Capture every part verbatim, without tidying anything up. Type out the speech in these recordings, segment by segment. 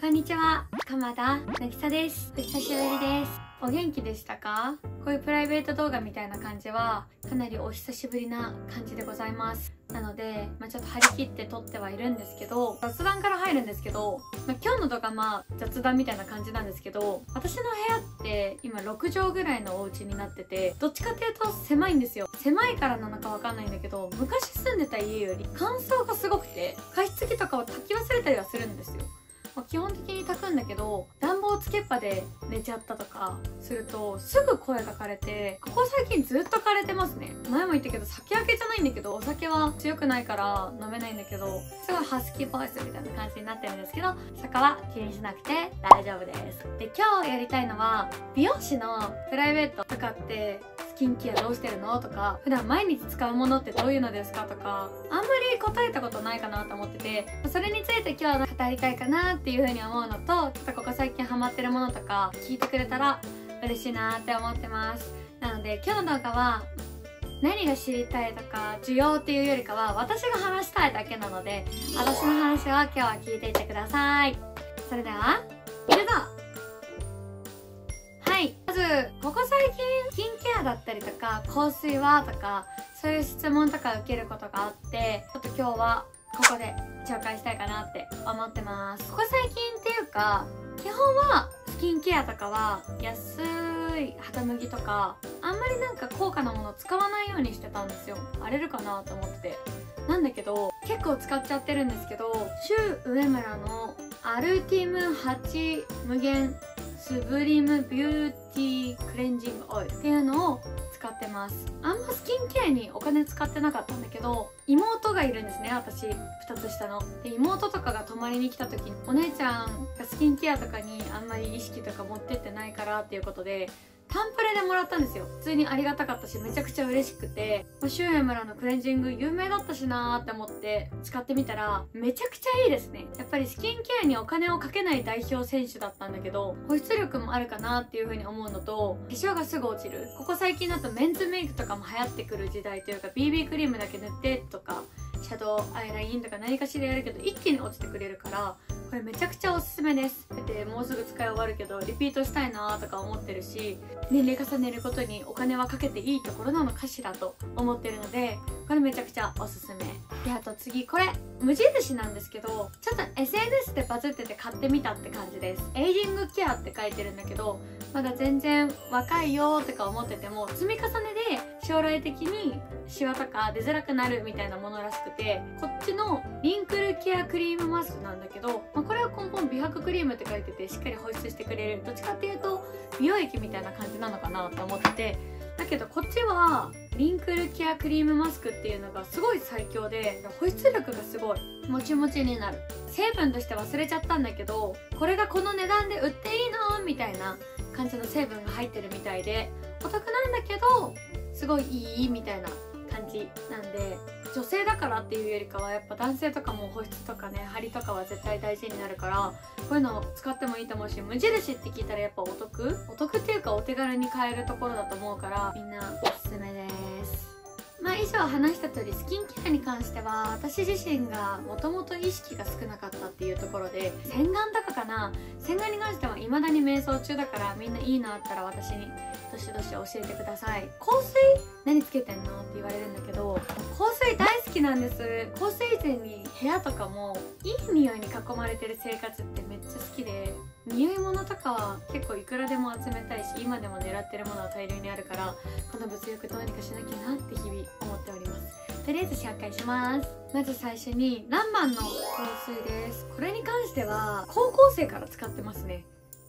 こんにちは、鎌田なぎさです。お久しぶりです。お元気でしたか？こういうプライベート動画みたいな感じはかなりお久しぶりな感じでございます。なので、まあ、ちょっと張り切って撮ってはいるんですけど、雑談から入るんですけど、まあ、今日の動画まあ雑談みたいな感じなんですけど、私の部屋って今ろくじょうぐらいのお家になってて、どっちかっていうと狭いんですよ。狭いからなのかわかんないんだけど、昔住んでた家より乾燥がすごくて、加湿器とかを炊き忘れたりはするんですよ。まあ、基本的に炊くんだけど、暖房つけっぱで寝ちゃったとかするとすぐ声が枯れて、ここ最近ずっと枯れてますね。前も言ったけど、酒明けじゃないんだけど、お酒は強くないから飲めないんだけど、すごいハスキーボイスみたいな感じになってるんですけど、そこは気にしなくて大丈夫です。で、今日やりたいのは、美容師のプライベートとかってスキンケアどうしてるのとか、普段毎日使うものってどういうのですかとか、あんまり答えたことないかなと思ってて、それについて今日は語りたいかなっていうふうに思うのと、ちょっとここ最近ハマってるものとか聞いてくれたら嬉しいなって思ってます。なので今日の動画は何が知りたいとか需要っていうよりかは、私が話したいだけなので、私の話は今日は聞いていてください。それでは、いるぞ。まず、ここ最近スキンケアだったりとか、香水はとか、そういう質問とか受けることがあって、ちょっと今日はここで紹介したいかなって思ってます。ここ最近っていうか、基本はスキンケアとかは安い肌麦とか、あんまりなんか高価なものを使わないようにしてたんですよ。荒れるかなと思ってて、なんだけど結構使っちゃってるんですけど、シュウウエムラのアルティムはち無限スブリムビューティークレンジングオイルっていうのを使ってます。あんまスキンケアにお金使ってなかったんだけど、妹がいるんですね、私ふたつしたの。で、妹とかが泊まりに来た時に、お姉ちゃんがスキンケアとかにあんまり意識とか持ってってないからっていうことで、タンプレでもらったんですよ。普通にありがたかったし、めちゃくちゃ嬉しくて、シュウエムラのクレンジング有名だったしなーって思って使ってみたら、めちゃくちゃいいですね。やっぱりスキンケアにお金をかけない代表選手だったんだけど、保湿力もあるかなっていう風に思うのと、化粧がすぐ落ちる。ここ最近だとメンズメイクとかも流行ってくる時代というか、 ビービー クリームだけ塗ってとか、シャドウアイラインとか何かしらやるけど一気に落ちてくれるから、これめちゃくちゃおすすめです。だってもうすぐ使い終わるけど、リピートしたいなーとか思ってるし、年齢重ねることにお金はかけていいところなのかしらと思ってるので、これめちゃくちゃおすすめで、あと次、これ無印なんですけど、ちょっと エスエヌエス でバズってて買ってみたって感じです。エイジングケアって書いてるんだけど、まだ全然若いよーとか思ってても、積み重ねで将来的にシワとか出づらくなるみたいなものらしくて、こっちのリンクルケアクリームマスクなんだけど、まあ、これは根本美白クリームって書いてて、しっかり保湿してくれる、どっちかっていうと美容液みたいな感じなのかなと思ってて、だけどこっちはリンクルケアクリームマスクっていうのがすごい最強で、保湿力がすごいもちもちになる。成分として忘れちゃったんだけど、これがこの値段で売っていいのみたいな感じの成分が入ってるみたいで、お得なんだけどすごいいいみたいな感じなんで、女性だからっていうよりかは、やっぱ男性とかも保湿とかね、ハリとかは絶対大事になるから、こういうのを使ってもいいと思うし、無印って聞いたらやっぱお得お得っていうか、お手軽に買えるところだと思うから、みんなおすすめです。まあ以上話した通り、スキンケアに関しては私自身がもともと意識が少なかったっていうところで、洗顔とかかな。洗顔に関しては未だに瞑想中だから、みんないいのあったら私にどしどし教えてください。香水何つけてんのって言われるんだけど、香水大好きなんです。香水以前に部屋とかもいい匂いに囲まれてる生活ってめっちゃ好きで、匂い物とかは結構いくらでも集めたいし、今でも狙ってるものは大量にあるから、この物欲どうにかしなきゃなって日々思っております。とりあえず紹介します。まず最初にランマンの香水です。これに関しては高校生から使ってますね。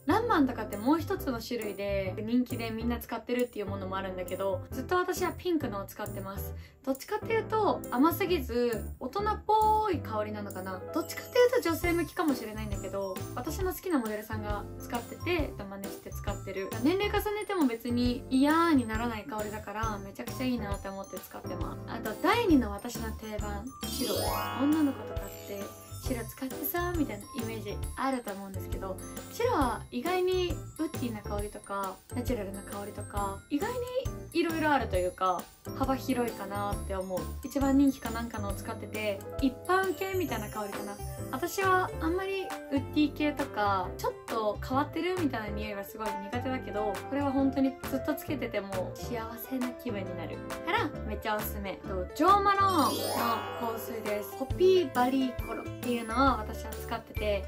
ランマンとかってもう一つの種類で人気でみんな使ってるっていうものもあるんだけど、ずっと私はピンクのを使ってます。どっちかっていうと甘すぎず大人っぽい香りなのかな。どっちかっていうと女性向きかもしれないんだけど、私の好きなモデルさんが使ってて真似して使ってる。年齢重ねても別に嫌にならない香りだから、めちゃくちゃいいなって思って使ってます。あとだいにの私の定番、白。女の子とかって白使ってさみたいなイメージあると思うんですけど、白は意外にウッディな香りとかナチュラルな香りとか意外にいろいろあるというか幅広いかなって思う。一番人気かなんかのを使ってて一般系みたいな香りかな。私はあんまりウッディ系とかちょっと変わってるみたいな匂いはすごい苦手だけど、これは本当にずっとつけてても幸せな気分になるからめっちゃおすすめ。ジョー・マローンの香水です。ポピーバリーコロっていうのは私は使ってて、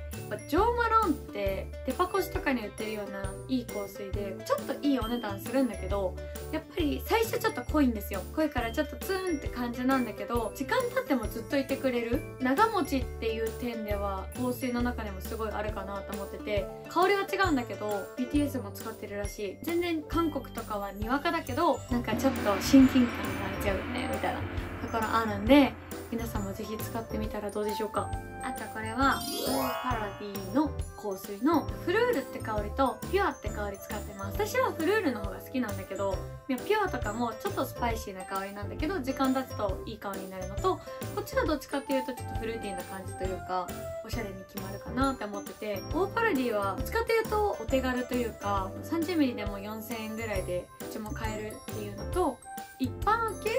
ジョー・マローンってデパコスとかに売ってるようないい香水でちょっといいお値段するんだけど、やっぱり最初ちょっと濃いんですよ。濃いからちょっとツーンって感じなんだけど、時間経ってもずっといてくれる長持ちっていう点では香水の中でもすごいあるかなと思ってて、香りは違うんだけど ビーティーエス も使ってるらしい。全然韓国とかはにわかだけどなんかちょっと親近感が出ちゃうよねみたいなところあるんで、皆さんもぜひ使ってみたらどうでしょうか。あとこれはパラディの香水のフルールって香りとピュアって香り使ってます。私はフルールの方が好きなんだけど、ピュアとかもちょっとスパイシーな香りなんだけど時間経つといい香りになるのと、こっちはどっちかっていうとちょっとフルーティーな感じというかおしゃれに決まるかなって思ってて、オーパルディは使ってるとお手軽というか さんじゅうミリ でもよんせんえんぐらいでうちも買えるっていうのと、一般系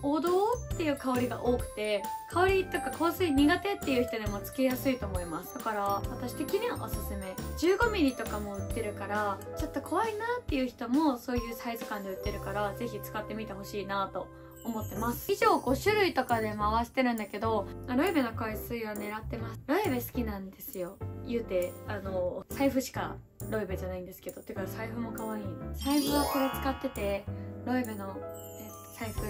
王道っていう香りが多くて香りとか香水苦手っていう人でもつけやすいと思います。だから私的にはおすすめ。 じゅうごミリ とかも売ってるからちょっと怖いなっていう人もそういうサイズ感で売ってるからぜひ使ってみてほしいなと思ってます。以上ごしゅるいとかで回してるんだけど、ロエベの香水を狙ってます。ロエベ好きなんですよ。言うてあの財布しかロエベじゃないんですけど、てか財布も可愛い。財布はこれ使ってて、ロエベの財布財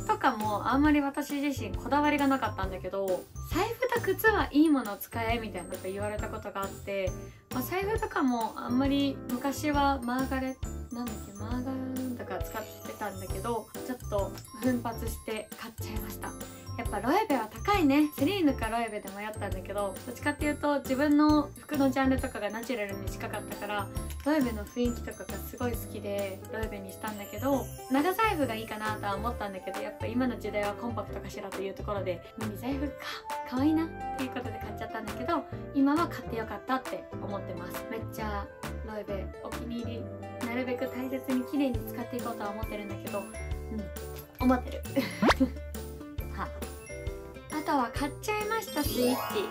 布とかもあんまり私自身こだわりがなかったんだけど、財布と靴はいいものを使えみたいなこと言われたことがあって、まあ、財布とかもあんまり昔はマーガレッなんだっけマーガーンとか使ってたんだけどちょっと奮発して買っちゃいました。やっぱロエベは高いね。セリーヌかロエベで迷ったんだけど、どっちかっていうと自分の服のジャンルとかがナチュラルに近かったからロエベの雰囲気とかがすごい好きでロエベにしたんだけど、長財布がいいかなとは思ったんだけど、やっぱ今の時代はコンパクトかしらというところでミニ財布か可愛いなっていうことで買っちゃったんだけど、今は買ってよかったって思ってます。めっちゃロエベお気に入り、なるべく大切に綺麗に使っていこうとは思ってるんだけど、うん思ってるはあとは買っちゃいましたスイッチ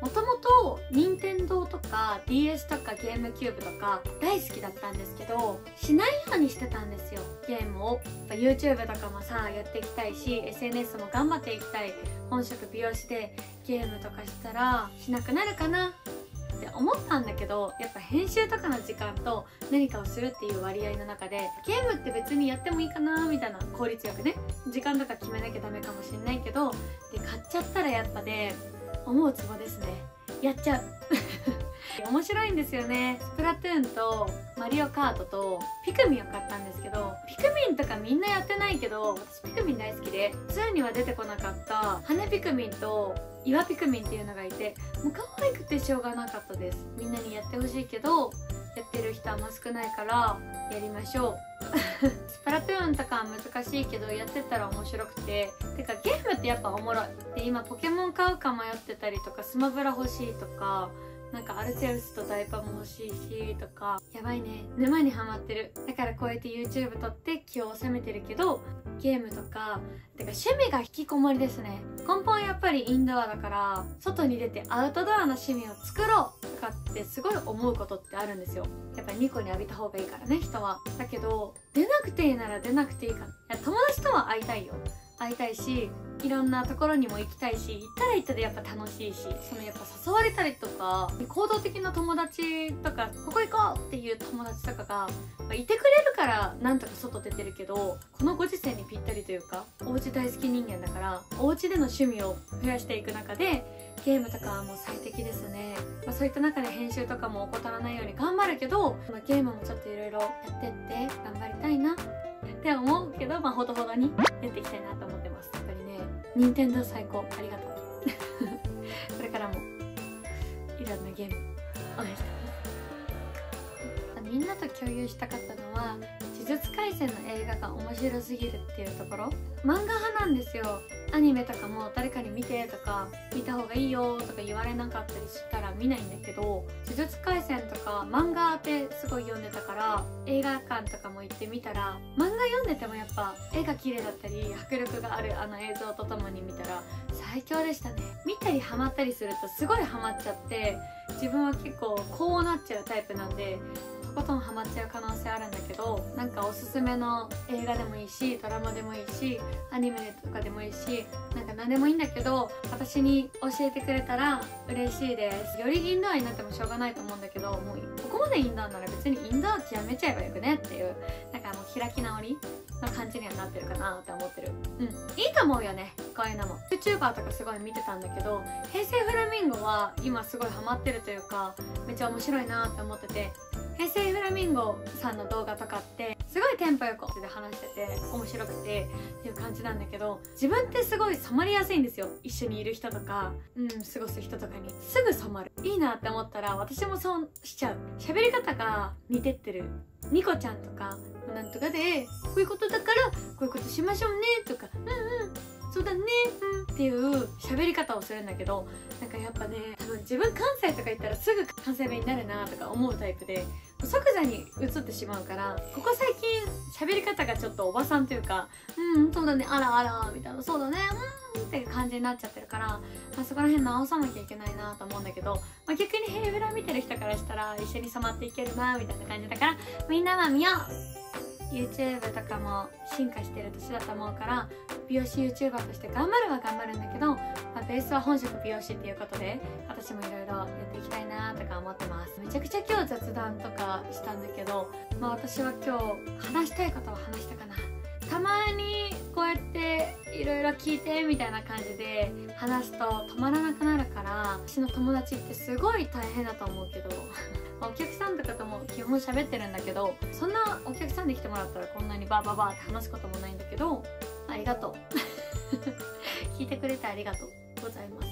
もともと任天堂とか ディーエス とかゲームキューブとか大好きだったんですけど、しないようにしてたんですよゲームを。 YouTube とかもさやっていきたいし エスエヌエス も頑張っていきたい。本職美容師でゲームとかしたらしなくなるかなって思ったんだけど、やっぱ編集とかの時間と何かをするっていう割合の中でゲームって別にやってもいいかなみたいな、効率よくね時間とか決めなきゃダメかもしれないけど、で買っちゃったらやっぱで、ね、思うツボですね。やっちゃう面白いんですよね。スプラトゥーンとマリオカートとピクミンを買ったんですけど、ピクミンとかみんなやってないけど私ピクミン大好きで、にには出てこなかった羽ピクミンと岩ピクミンっていうのがいて、もう可愛くてしょうがなかったです。みんなにやってほしいけどやってる人あんま少ないからやりましょうスプラトゥーンとかは難しいけどやってたら面白くて、てかゲームってやっぱおもろいで、今ポケモン買うか迷ってたりとかスマブラ欲しいとかなんかアルセウスとダイパも欲しいしとか、やばいね沼にはまってる。だからこうやって YouTube 撮って気を収めてるけどゲームとかてか趣味が引きこもりですね。根本やっぱりインドアだから外に出てアウトドアの趣味を作ろうとかってすごい思うことってあるんですよ。やっぱりニコに浴びた方がいいからね人は。だけど出なくていいなら出なくていいから、いや友達とは会いたいよ、会いたいしいろんなところにも行きたいし、行ったら行ったでやっぱ楽しいし、そのやっぱ誘われたりとか行動的な友達とかここ行こうっていう友達とかがいてくれるからなんとか外出てるけど、このご時世にぴったりというかお家大好き人間だからお家での趣味を増やしていく中でゲームとかはもう最適ですね。まあ、そういった中で編集とかも怠らないように頑張るけど、まあ、ゲームもちょっといろいろやってって頑張りたいなって思うけど、まあ、ほどほどにやっていきたいなと思ってます。やっぱりね任天堂最高ありがとうこれからもいろんなゲームお願いしますみんなと共有したかったのは「呪術廻戦」の映画が面白すぎるっていうところ。漫画派なんですよ。アニメとかも誰かに見てとか見た方がいいよとか言われなかったりしたら見ないんだけど、呪術廻戦とか漫画ってすごい読んでたから映画館とかも行ってみたら、漫画読んでてもやっぱ絵が綺麗だったり迫力があるあの映像とともに見たら最強でしたね。見たりハマったりするとすごいハマっちゃって、自分は結構こうなっちゃうタイプなんでとことんハマっちゃう可能性あるんだけど、なんかおすすめの映画でもいいしドラマでもいいしアニメとかでもいいし、なんか何でもいいんだけど私に教えてくれたら嬉しいです。よりインドアになってもしょうがないと思うんだけど、もうここまでインドアなら別にインドア極めちゃえばよくねっていう、なんかもう開き直りの感じにはなってるかなって思ってる。うん、いいと思うよね、こういうのも。 YouTuber とかすごい見てたんだけど、平成フラミンゴは今すごいハマってるというかめっちゃ面白いなって思ってて、平成フラミンゴさんの動画とかってすごいテンポよくで話してて面白くてっていう感じなんだけど、自分ってすごい染まりやすいんですよ。一緒にいる人とか、うん、過ごす人とかにすぐ染まる。いいなって思ったら私もそうしちゃう。喋り方が似てってるニコちゃんとかなんとかで、こういうことだからこういうことしましょうねとか、うんうんそうだね、うん、っていう喋り方をするんだけど、なんかやっぱね、多分自分関西とか行ったらすぐ関西弁になるなとか思うタイプで即座に移ってしまうから、ここ最近喋り方がちょっとおばさんというか、うんそうだね、あらあらみたいな、そうだね、うんっていう感じになっちゃってるから、まあ、そこら辺直さなきゃいけないなと思うんだけど、まあ、逆にヘイブラ見てる人からしたら一緒に染まっていけるなみたいな感じだから、みんなは見よう。YouTube とかも進化してる年だと思うから、美容師 YouTuber として頑張るは頑張るんだけど、まあ、ベースは本職美容師っていうことで私もいろいろやっていきたいなとか思ってます。めちゃくちゃ今日雑談とかしたんだけど、まあ、私は今日話したいことは話したかな。たまにこうやっていろいろ聞いてみたいな感じで話すと止まらなくなるから、私の友達ってすごい大変だと思うけどお客さんとかとも基本喋ってるんだけど、そんなお客さんで来てもらったらこんなにバーバーバーって話すこともないんだけど、ありがとう聞いてくれてありがとうございます。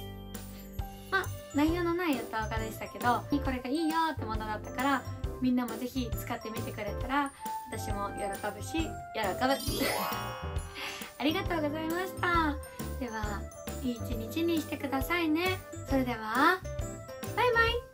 まあ内容のない歌わかでしたけど、これがいいよってものだったから、みんなもぜひ使ってみてくれたら私も喜ぶし喜ぶありがとうございました。ではいい一日にしてくださいね。それではバイバイ。